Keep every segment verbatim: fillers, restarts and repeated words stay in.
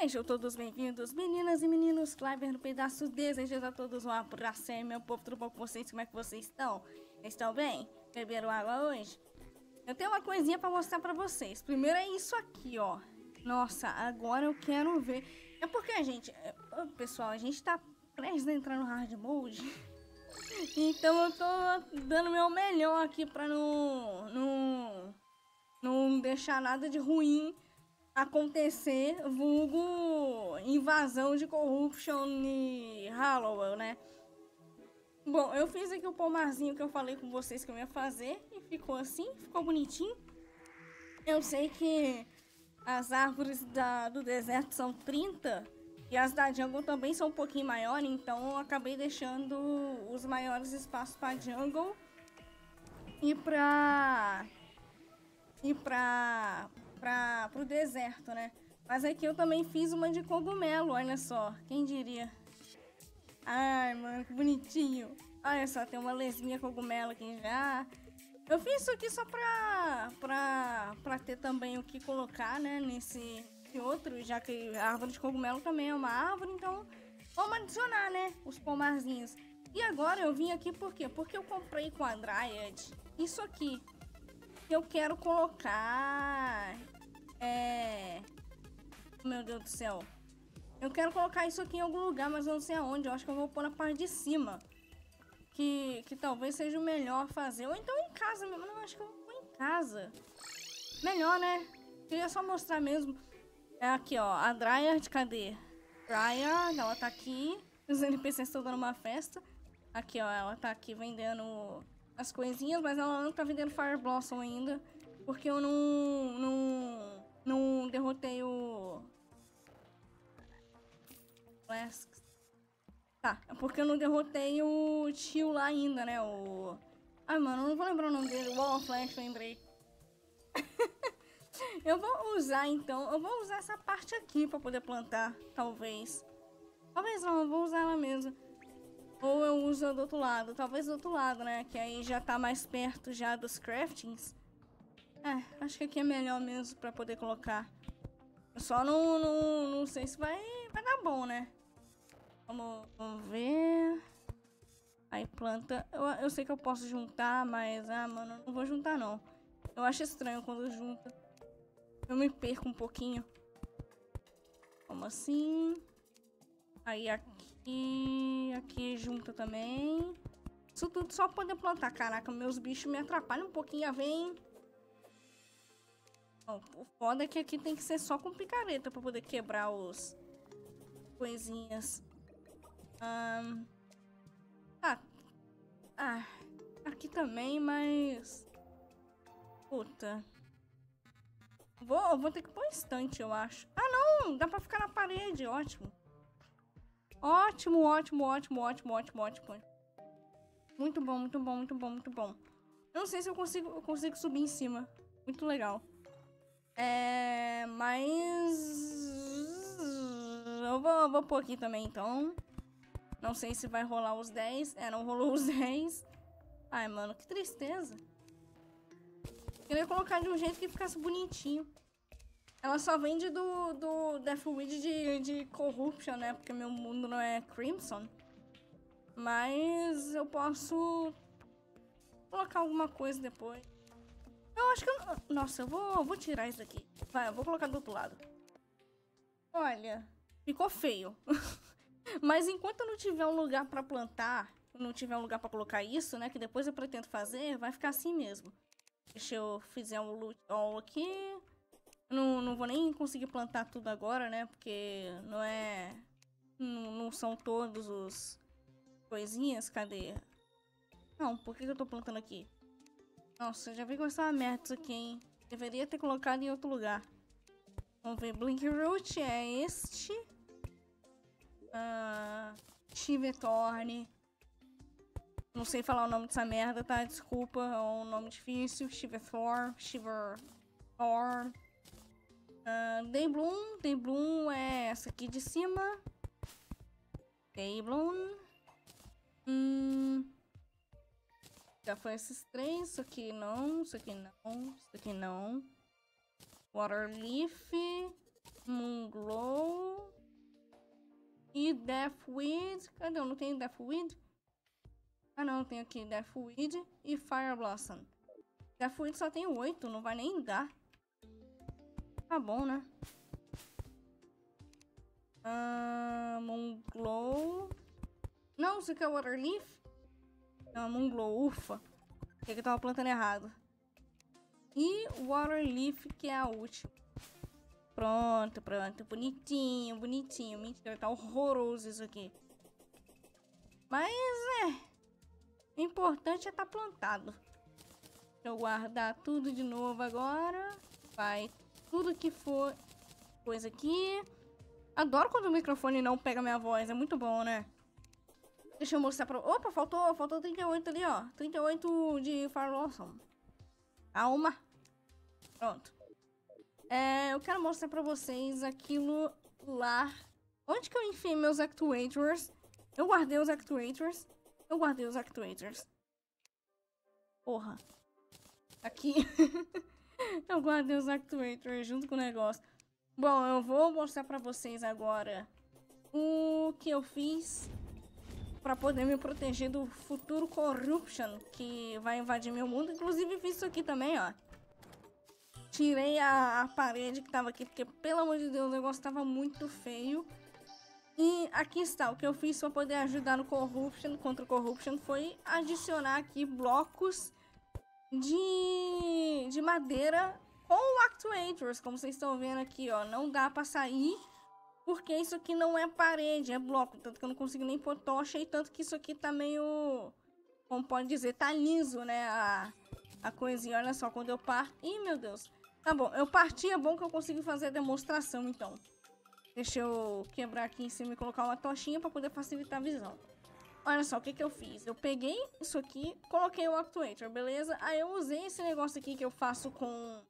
Sejam todos bem-vindos, meninas e meninos, Climber no Pedaço, desejando a todos um abraço aí, meu povo, tudo bom com vocês? Como é que vocês estão? Estão bem? Beberam água hoje? Eu tenho uma coisinha pra mostrar pra vocês. Primeiro é isso aqui, ó. Nossa, agora eu quero ver. É porque, gente, pessoal, a gente tá prestes a entrar no hard mode. Então eu tô dando meu melhor aqui pra não, não, não deixar nada de ruim acontecer, vulgo invasão de Corruption e Hallow, né? Bom, eu fiz aqui o pomarzinho que eu falei com vocês que eu ia fazer e ficou assim, ficou bonitinho. Eu sei que as árvores da, do deserto são trinta e as da jungle também são um pouquinho maiores, então eu acabei deixando os maiores espaços para jungle e para e para Pra, pro deserto, né? Mas aqui eu também fiz uma de cogumelo, olha só. Quem diria? Ai, mano, que bonitinho. Olha só, tem uma lesminha cogumelo aqui já. Eu fiz isso aqui só pra, pra, pra ter também o que colocar, né? Nesse outro, já que a árvore de cogumelo também é uma árvore, então vamos adicionar, né? Os pomarzinhos. E agora eu vim aqui por quê? Porque eu comprei com a Dryad isso aqui. Eu quero colocar... É... Meu Deus do céu. Eu quero colocar isso aqui em algum lugar, mas eu não sei aonde. Eu acho que eu vou pôr na parte de cima. Que, que talvez seja o melhor fazer. Ou então em casa mesmo. Não, acho que eu vou pôr em casa. Melhor, né? Queria só mostrar mesmo. É aqui, ó. A Dryad, cadê? Dryad, ela tá aqui. Os N P Cs estão dando uma festa. Aqui, ó. Ela tá aqui vendendo... as coisinhas, mas ela não tá vendendo Fire Blossom ainda, porque eu não, não, não derrotei o... Flasks. Tá, é porque eu não derrotei o tio lá ainda, né, o... Ai, mano, eu não vou lembrar o nome dele, Wall of Flash, lembrei. Eu vou usar, então, eu vou usar essa parte aqui pra poder plantar, talvez. Talvez não, eu vou usar ela mesmo. Ou eu uso do outro lado, talvez do outro lado, né? Que aí já tá mais perto já dos craftings. É, acho que aqui é melhor mesmo pra poder colocar. Eu só não, não, não sei se vai, vai dar bom, né? Vamos, vamos ver. Aí planta. Eu, eu sei que eu posso juntar, mas... Ah, mano, eu não vou juntar, não. Eu acho estranho quando junta. Eu me perco um pouquinho. Como assim? Aí aqui. E aqui junta também. Isso tudo só poder plantar. Caraca, meus bichos me atrapalham um pouquinho. Vem. Bom, o foda é que aqui tem que ser só com picareta pra poder quebrar os coisinhas. Um... Ah. ah, aqui também, mas... Puta. Vou, vou ter que pôr estante, eu acho. Ah, não! Dá pra ficar na parede. Ótimo. Ótimo, ótimo, ótimo, ótimo, ótimo, ótimo. Muito bom, muito bom, muito bom, muito bom. Eu não sei se eu consigo, eu consigo subir em cima. Muito legal. É... Mas... Eu vou, vou pôr aqui também, então. Não sei se vai rolar os dez. É, não rolou os dez. Ai, mano, que tristeza. Queria colocar de um jeito que ficasse bonitinho. Ela só vende do, do Deathweed de, de Corruption, né? Porque meu mundo não é Crimson. Mas eu posso colocar alguma coisa depois. Eu acho que eu... Nossa, eu vou, vou tirar isso daqui. Vai, eu vou colocar do outro lado. Olha, ficou feio. Mas enquanto eu não tiver um lugar pra plantar, não tiver um lugar pra colocar isso, né? Que depois eu pretendo fazer, vai ficar assim mesmo. Deixa eu fizer um loot all aqui... Não, não vou nem conseguir plantar tudo agora, né? Porque não é... Não, não são todos os... Coisinhas, cadê? Não, por que eu tô plantando aqui? Nossa, já vi que vai ser uma merda isso aqui, hein? Deveria ter colocado em outro lugar. Vamos ver, Blinkroot é este. Ah, Shiverthorn. Não sei falar o nome dessa merda, tá? Desculpa, é um nome difícil. Shiverthorn, Shiverthorn. Uh, Daybloom, Daybloom é essa aqui de cima. Daybloom. Hum. Já foi esses três. Isso aqui não, isso aqui não, isso aqui não. Waterleaf, Moonglow. Deathweed. Cadê? Eu não tenho Deathweed? Ah não, tem aqui Deathweed e Fire Blossom. Deathweed só tem oito, não vai nem dar. Tá bom, né? Ah, Moonglow. Não, isso aqui é Waterleaf? Não, Moonglow, ufa. O que eu tava plantando errado? E Waterleaf, que é a última. Pronto, pronto. Bonitinho, bonitinho. Mentira, tá horroroso isso aqui. Mas é. O importante é tá plantado. Deixa eu guardar tudo de novo agora. Vai. Tudo que for coisa aqui. Adoro quando o microfone não pega minha voz. É muito bom, né? Deixa eu mostrar pra... Opa, faltou, faltou trinta e oito ali, ó. trinta e oito de Farolson. Calma. Pronto. É, eu quero mostrar pra vocês aquilo lá. Onde que eu enfiei meus actuators? Eu guardei os actuators. Eu guardei os actuators. Porra. Aqui. Eu guardei os actuators junto com o negócio. Bom, eu vou mostrar pra vocês agora o que eu fiz pra poder me proteger do futuro Corruption que vai invadir meu mundo. Inclusive fiz isso aqui também, ó. Tirei a, a parede que tava aqui, porque, pelo amor de Deus, o negócio tava muito feio. E aqui está, o que eu fiz pra poder ajudar no Corruption, contra o Corruption, foi adicionar aqui blocos de, de madeira com o Actuators, como vocês estão vendo aqui, ó. Não dá pra sair, porque isso aqui não é parede, é bloco. Tanto que eu não consigo nem pôr tocha, e tanto que isso aqui tá meio... Como pode dizer, tá liso, né? A, a coisinha, olha só, quando eu parto... Ih, meu Deus! Tá bom, eu parti, é bom que eu consigo fazer a demonstração, então. Deixa eu quebrar aqui em cima e colocar uma tochinha pra poder facilitar a visão. Olha só, o que que eu fiz? Eu peguei isso aqui, coloquei o actuator, beleza? Aí eu usei esse negócio aqui que eu faço com...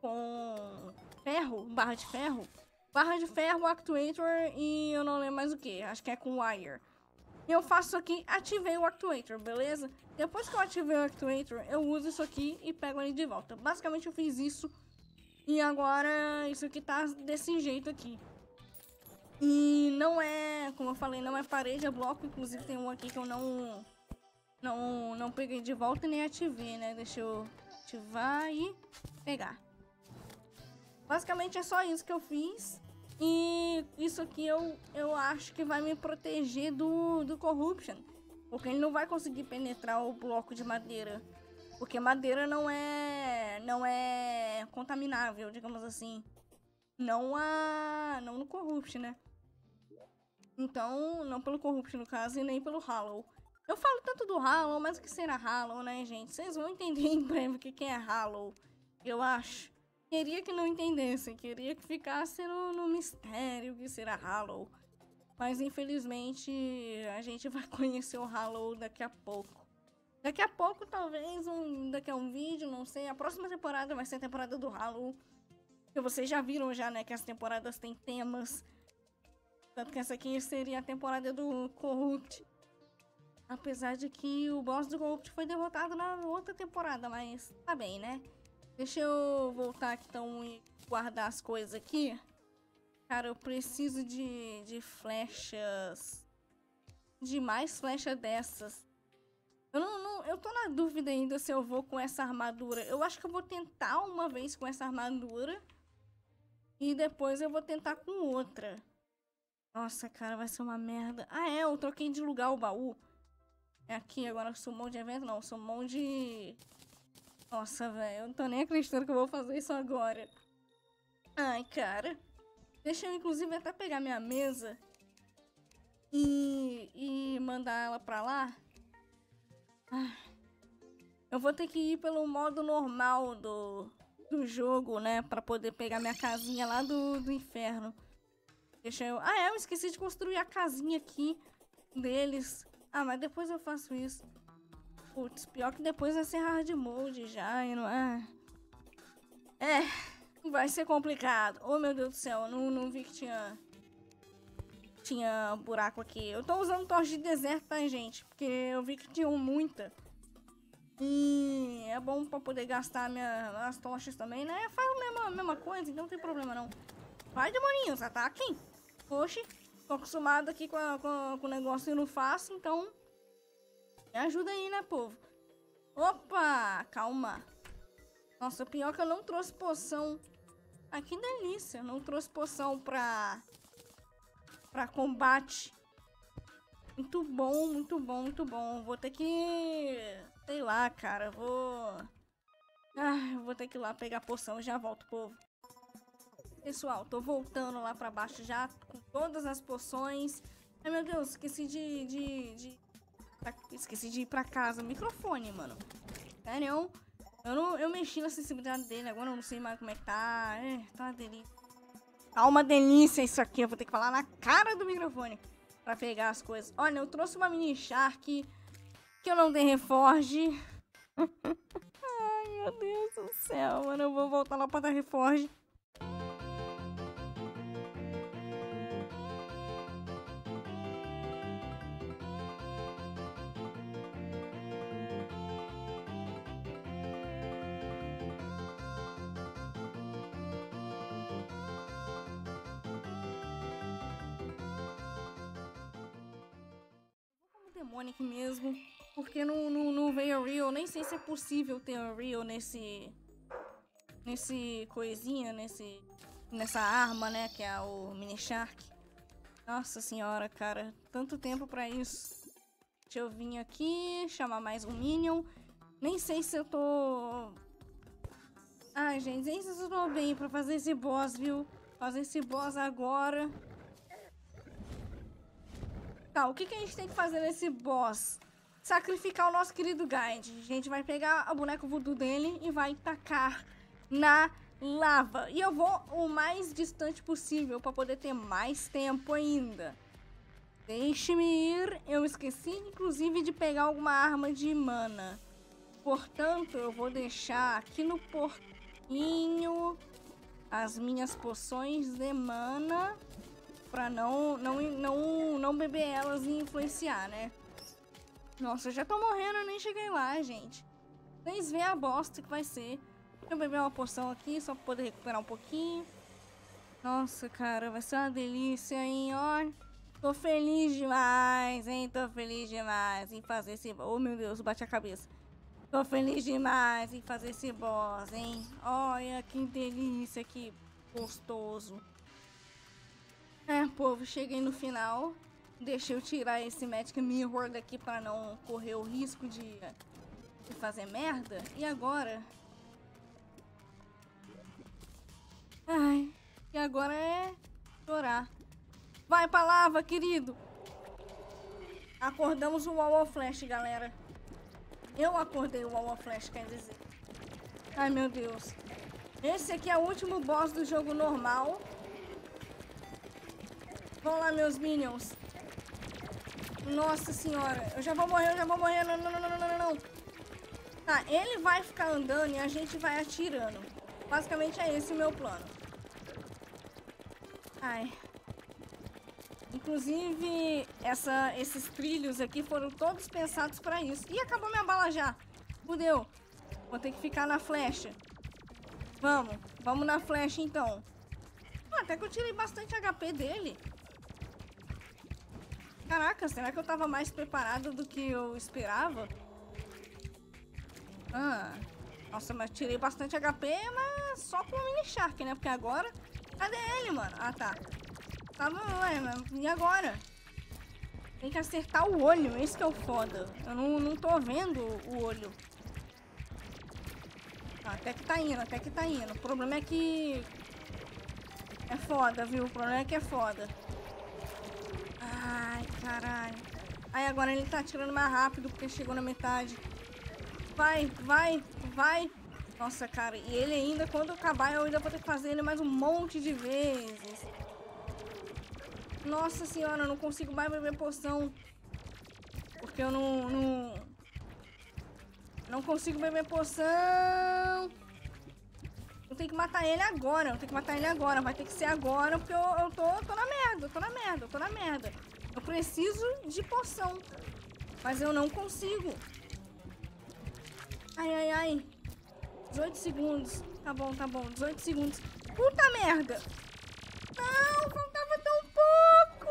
Com... Ferro, barra de ferro. Barra de ferro, actuator e eu não lembro mais o que. Acho que é com wire. Eu faço isso aqui, ativei o actuator, beleza? Depois que eu ativei o actuator, eu uso isso aqui e pego ele de volta. Basicamente eu fiz isso. E agora isso aqui tá desse jeito aqui. E não é, como eu falei, não é parede, é bloco. Inclusive tem um aqui que eu não não, não peguei de volta e nem ativei, né? Deixa eu ativar e pegar. Basicamente é só isso que eu fiz. E isso aqui eu, eu acho que vai me proteger do, do Corruption. Porque ele não vai conseguir penetrar o bloco de madeira. Porque madeira não é não é contaminável, digamos assim. Não a, não no Corruption, né? Então, não pelo Corruption no caso e nem pelo Hallow. Eu falo tanto do Hallow, mas o que será Hallow, né, gente? Vocês vão entender em breve o que, que é Hallow, eu acho. Queria que não entendessem, queria que ficasse no, no mistério que será Hallow. Mas infelizmente a gente vai conhecer o Hallow daqui a pouco. Daqui a pouco, talvez, um, daqui a um vídeo, não sei. A próxima temporada vai ser a temporada do Hallow. Que vocês já viram já, né, que as temporadas têm temas. Tanto que essa aqui seria a temporada do Corrupt. Apesar de que o boss do Corrupt foi derrotado na outra temporada, mas tá bem, né? Deixa eu voltar aqui então e guardar as coisas aqui. Cara, eu preciso de, de flechas. De mais flechas dessas. Eu não, não, eu tô na dúvida ainda se eu vou com essa armadura. Eu acho que eu vou tentar uma vez com essa armadura. E depois eu vou tentar com outra. Nossa, cara, vai ser uma merda. Ah, é, eu troquei de lugar o baú. É aqui, agora eu sou um monte de evento. Não, eu sou um monte de... Nossa, velho, eu não tô nem acreditando que eu vou fazer isso agora. Ai, cara. Deixa eu, inclusive, até pegar minha mesa e, e mandar ela pra lá. Ai. Eu vou ter que ir pelo modo normal do, do jogo, né? Pra poder pegar minha casinha lá do, do inferno. Deixa eu... Ah, é, eu esqueci de construir a casinha aqui deles. Ah, mas depois eu faço isso. Putz, pior que depois vai ser hard mode já, e não é... É, vai ser complicado. Oh, meu Deus do céu, eu não, não vi que tinha... Tinha buraco aqui. Eu tô usando tocha de deserto, tá, gente? Porque eu vi que tinham muita. E é bom pra poder gastar minha, as tochas também, né? Faz a mesma, a mesma coisa, então não tem problema, não. Vai, demoninhos, ataquem. Oxi, Tô acostumado aqui com, a, com, com o negócio e não faço, então... Me ajuda aí, né, povo? Opa! Calma. Nossa, pior que eu não trouxe poção. Ah, que delícia. Eu não trouxe poção pra... Pra combate. Muito bom, muito bom, muito bom. Vou ter que... Sei lá, cara. Vou... Ah, eu vou ter que ir lá pegar poção e já volto, povo. Pessoal, tô voltando lá pra baixo já com todas as poções. Ai, meu Deus, esqueci de... de, de... Esqueci de ir pra casa. Microfone, mano. Sério? Eu, não, eu mexi na sensibilidade dele. Agora eu não sei mais como é que tá. É, tá uma delícia. Tá uma delícia isso aqui. Eu vou ter que falar na cara do microfone pra pegar as coisas. Olha, eu trouxe uma Minishark que eu não dei reforge. Ai, meu Deus do céu, mano. Eu vou voltar lá pra dar reforge. Demônico mesmo, porque não, não, não veio real, nem sei se é possível ter real nesse nesse coisinha, nesse nessa arma, né, que é o Minishark. Nossa senhora, cara, tanto tempo pra isso. Deixa eu vir aqui, chamar mais um Minion. Nem sei se eu tô... Ai, gente, nem sei se eu tô bem pra fazer esse boss, viu? Fazer esse boss agora... O que, que a gente tem que fazer nesse boss? Sacrificar o nosso querido guide. A gente vai pegar o boneco voodoo dele e vai tacar na lava. E eu vou o mais distante possível para poder ter mais tempo ainda. Deixe-me ir. Eu esqueci, inclusive, de pegar alguma arma de mana. Portanto, eu vou deixar aqui no porquinho as minhas poções de mana... Pra não, não, não, não beber elas e influenciar, né? Nossa, eu já tô morrendo, eu nem cheguei lá, gente. Vocês veem a bosta que vai ser. Deixa eu beber uma poção aqui, só pra poder recuperar um pouquinho. Nossa, cara, vai ser uma delícia, hein? Ó, tô feliz demais, hein? Tô feliz demais em fazer esse... Oh, meu Deus, bati a cabeça. Tô feliz demais em fazer esse boss, hein? Olha, que delícia, que gostoso. É, povo, cheguei no final. Deixa eu tirar esse Magic Mirror daqui pra não correr o risco de, de fazer merda. E agora? Ai, e agora é chorar. Vai pra lava, querido! Acordamos o Wall of Flash, galera. Eu acordei o Wall of Flash, quer dizer. Ai, meu Deus. Esse aqui é o último boss do jogo normal. Vão lá, meus minions. Nossa senhora. Eu já vou morrer, eu já vou morrer. Não, não, não, não, não, não. Tá, ele vai ficar andando e a gente vai atirando. Basicamente é esse o meu plano. Ai. Inclusive, essa, esses trilhos aqui foram todos pensados pra isso. Ih, acabou minha bala já. Fudeu. Vou ter que ficar na flecha. Vamos. Vamos na flecha, então. Ah, até que eu tirei bastante H P dele. Caraca, será que eu tava mais preparada do que eu esperava? Ah, nossa, mas tirei bastante H P, mas só com o Minishark, né? Porque agora... Cadê ele, mano? Ah, tá. Tá bom, ué, mas e agora? Tem que acertar o olho, esse que é o foda. Eu não, não tô vendo o olho. Ah, até que tá indo, até que tá indo. O problema é que... É foda, viu? O problema é que é foda. Ai, caralho. Aí agora ele tá atirando mais rápido porque chegou na metade. Vai, vai, vai. Nossa, cara. E ele ainda, quando acabar, eu ainda vou ter que fazer ele mais um monte de vezes. Nossa senhora, eu não consigo mais beber poção. Porque eu não... Não, não consigo beber poção. Eu tenho que matar ele agora, eu tenho que matar ele agora. Vai ter que ser agora, porque eu, eu tô, tô na merda, eu tô na merda, eu tô na merda. Eu preciso de poção, mas eu não consigo. Ai, ai, ai. dezoito segundos. Tá bom, tá bom, dezoito segundos. Puta merda. Não, faltava tão pouco.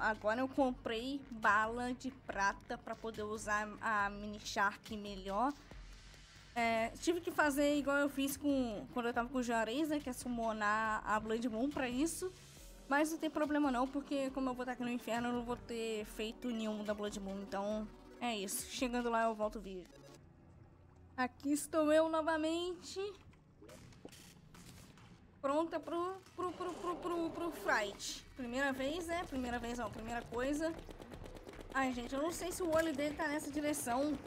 agora eu comprei bala de prata para poder usar a Minishark melhor. É, tive que fazer igual eu fiz com, quando eu tava com o Juarez, né, que é summonar a Blood Moon pra isso. Mas não tem problema não, porque como eu vou estar aqui no inferno, eu não vou ter feito nenhum da Blood Moon. Então é isso, chegando lá eu volto o vídeo. Aqui estou eu novamente, pronta pro, pro, pro, pro, pro, pro fight. Primeira vez, né? Primeira vez não, primeira coisa. Ai gente, eu não sei se o olho dele tá nessa direção.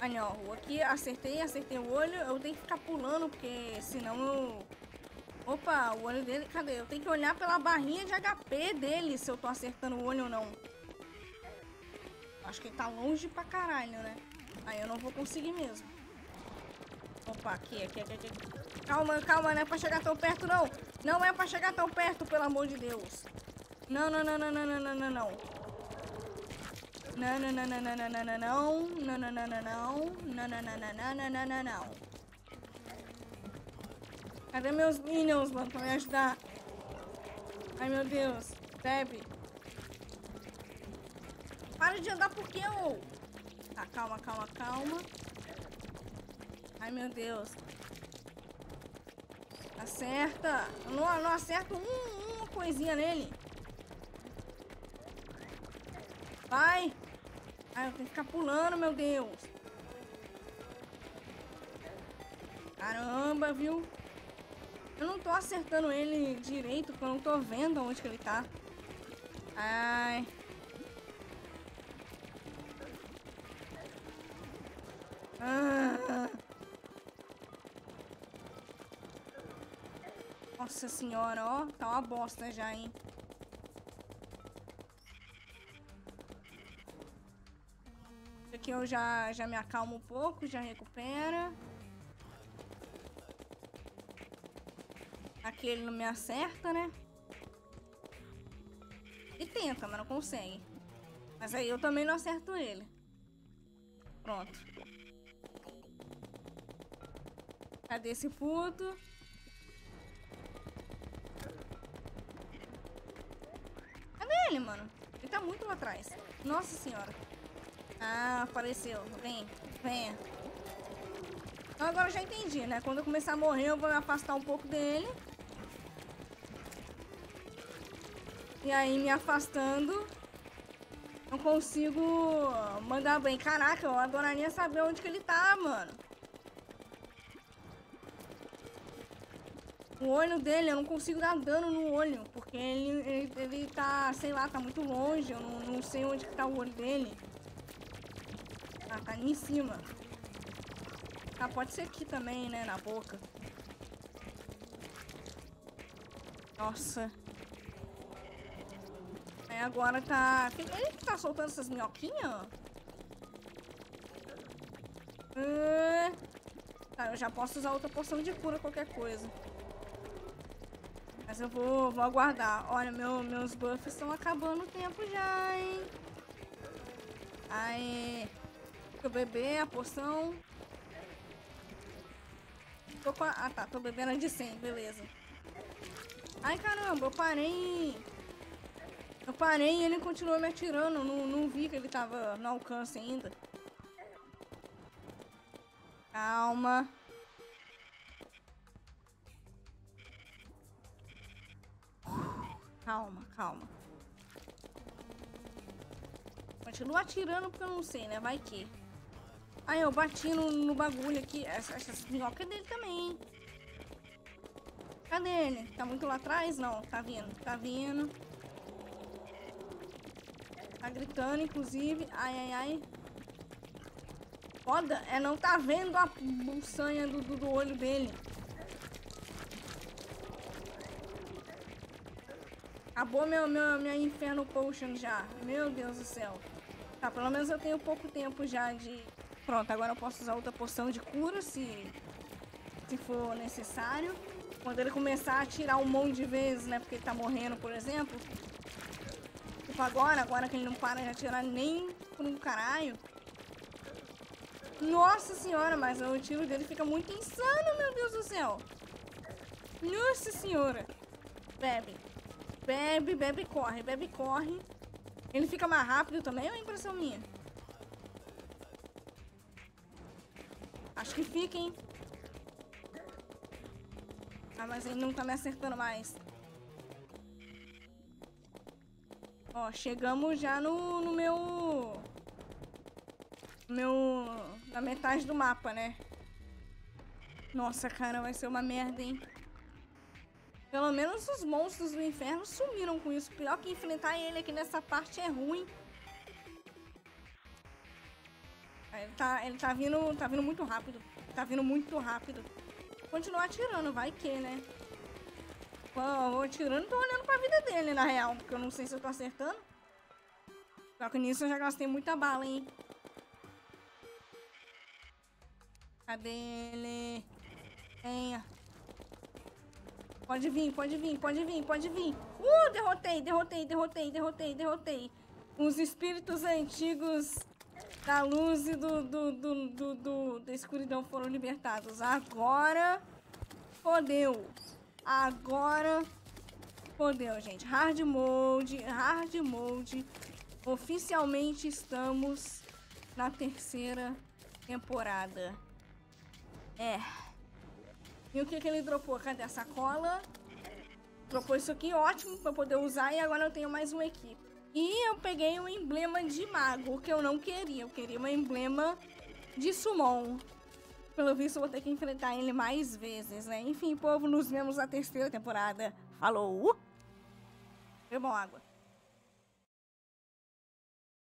Ah não, aqui acertei, acertei o olho, eu tenho que ficar pulando, porque senão eu... Opa, o olho dele, cadê? Eu tenho que olhar pela barrinha de H P dele, se eu tô acertando o olho ou não. Acho que ele tá longe pra caralho, né? Aí eu não vou conseguir mesmo. Opa, aqui, aqui, aqui, aqui. Calma, calma, não é pra chegar tão perto não. Não é pra chegar tão perto, pelo amor de Deus. Não, não, não, não, não, não, não, não, não. Não, não, não, não, não, não, não, não, não, não, não, não, não, não, não, não. Cadê meus minions, mano, pra me ajudar? Ai, meu Deus. Deb. Para de andar por quê, ô? Tá, calma, calma, calma. Ai, meu Deus. Acerta. Eu não, não acerto um, uma coisinha nele. Vai. Ai, eu tenho que ficar pulando, meu Deus. Caramba, viu? Eu não tô acertando ele direito, porque eu não tô vendo onde que ele tá. Ai. Ah. Nossa senhora, ó. Tá uma bosta já, hein? Aqui eu já, já me acalmo um pouco, já recupera. Aqui ele não me acerta, né? Ele tenta, mas não consegue. Mas aí eu também não acerto ele. Pronto. Cadê esse puto? Cadê ele, mano? Ele tá muito lá atrás. Nossa senhora. Ah, apareceu. Vem, vem. Então agora eu já entendi, né? Quando eu começar a morrer, eu vou me afastar um pouco dele. E aí, me afastando, eu consigo mandar bem. Caraca, eu adoraria saber onde que ele tá, mano. O olho dele, eu não consigo dar dano no olho. Porque ele, ele, ele tá, sei lá, tá muito longe. Eu não, não sei onde que tá o olho dele. Ah, tá ali em cima. Ah, pode ser aqui também, né? Na boca. Nossa. Aí agora tá... Ele que tá soltando essas minhoquinhas? Ah, tá, eu já posso usar outra poção de cura, qualquer coisa. Mas eu vou, vou aguardar. Olha, meu, meus buffs estão acabando o tempo já, hein? Aê. Tô bebendo a poção. Tô com a... Ah, tá. Tô bebendo a de cem. Beleza. Ai, caramba. Eu parei. Eu parei e ele continuou me atirando. Não, não vi que ele tava no alcance ainda. Calma. Calma, calma. Continua atirando porque eu não sei, né? Vai que... Aí eu bati no, no bagulho aqui. Essa, essa minhoca é dele também, hein? Cadê ele? Tá muito lá atrás? Não, tá vindo, tá vindo. Tá gritando, inclusive. Ai, ai, ai. Foda, é não tá vendo a buçanha do, do, do olho dele. Acabou meu, meu, minha inferno potion já. Meu Deus do céu. Tá, pelo menos eu tenho pouco tempo já de... Pronto, agora eu posso usar outra poção de cura se, se for necessário. Quando ele começar a atirar um monte de vezes, né? Porque ele tá morrendo, por exemplo. Tipo agora, agora que ele não para de atirar nem por um caralho. Nossa senhora, mas o tiro dele fica muito insano, meu Deus do céu. Nossa senhora. Bebe. Bebe, bebe, corre, bebe, corre. Ele fica mais rápido também ou é impressão minha? Acho que fica, hein? Ah, mas ele não tá me acertando mais. Ó, chegamos já no, no meu... Meu... Na metade do mapa, né? Nossa, cara, vai ser uma merda, hein? Pelo menos os monstros do inferno sumiram com isso. Pior que enfrentar ele aqui nessa parte é ruim. Ele tá, ele tá vindo, tá vindo muito rápido. Tá vindo muito rápido. Continuar atirando, vai que, né? Pô, vou atirando e tô olhando pra vida dele, na real. Porque eu não sei se eu tô acertando. Só que nisso eu já gastei muita bala, hein? Cadê ele? Venha. Pode vir, pode vir, pode vir, pode vir. Uh, derrotei, derrotei, derrotei, derrotei, derrotei. Os espíritos antigos da luz e do, do, do, do, do, da escuridão foram libertados. Agora, fodeu. Agora, fodeu, gente. Hard mode, hard mode. Oficialmente estamos na terceira temporada. É... E o que que ele dropou? Cadê a sacola? Dropou isso aqui, ótimo, pra poder usar. E agora eu tenho mais uma equipe. E eu peguei um emblema de mago, que eu não queria. Eu queria um emblema de summon. Pelo visto, eu vou ter que enfrentar ele mais vezes, né? Enfim, povo, nos vemos na terceira temporada. Falou! Bebam água.